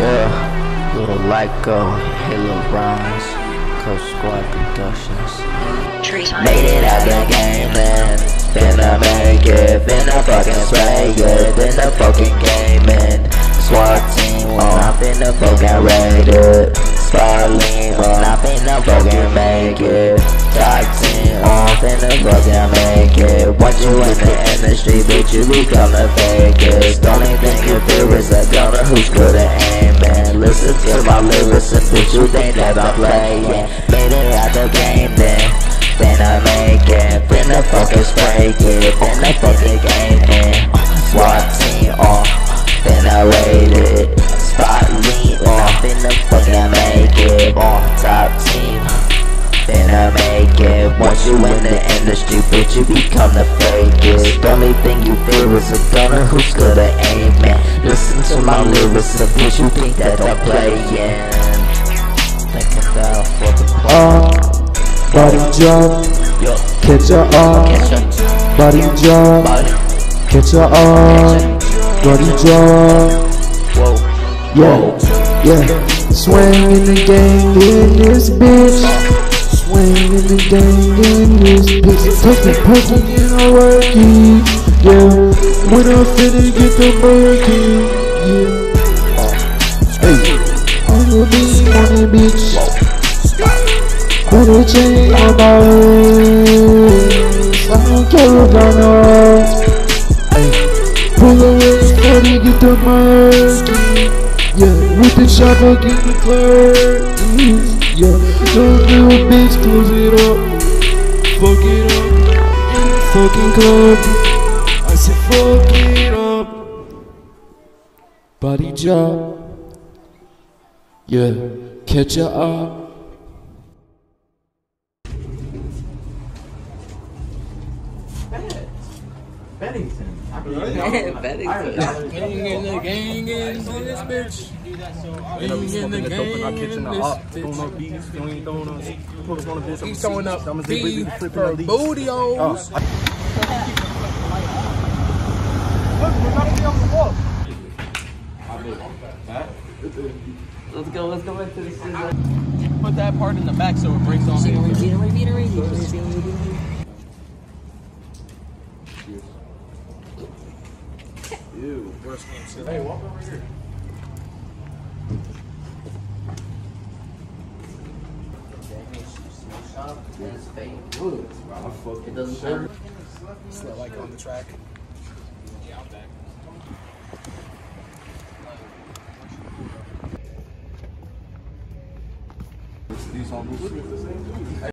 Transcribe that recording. Yeah, Lil Lyko, Halo Ronz, Coach Squad Productions. Made it out the game, man. Finna make it, finna fucking play it, finna fucking game, man. SWAT team, when I'm finna fucking raid it. Starling, when I'm finna fucking make it. Dark team, when I'm finna fucking make it. Once you in the industry, bitch, you become a fakest. Don't even there is a gunner who's good at aiming. Listen to my lyrics and bitch, you think that I'm playing. Made it out the game then, finna make it, finna fucking spray it, finna fucking game it. SWAT team off, finna raid it. Spot lean off, finna fucking make it. On top team, finna make it. Once you in the industry, bitch, you become the fakest. The only thing you feel is a gunner who's good at aiming. Listen to my lyrics, the bitch you think that I'm playing. Thinking that I'm fucking playing. Body jump, catch your arm. Body jump, catch your arm. Body jump, yo, yeah. Swing in the gang in this bitch. Swing in the gang in this bitch. Take the person in a workie. Yeah, when I'm finna get the monkey, yeah. Hey, I'm a bitch, money bitch. Better change my body. I don't care about no. Hey, pull away, steady, get the monkey. Yeah, with the chopper, get the clerk. Yeah, don't do a bitch, close it up. Fuck it up, fucking club. I said fuck it up. Body job, yeah, catch ya up. Bennington. He's throwing up beef for bootios. Let's go back to this. Put that part in the back so it breaks off. Ew, worst game. Hey, walk over here. It doesn't hurt. It's not like on the track. Yeah, I'm back. These on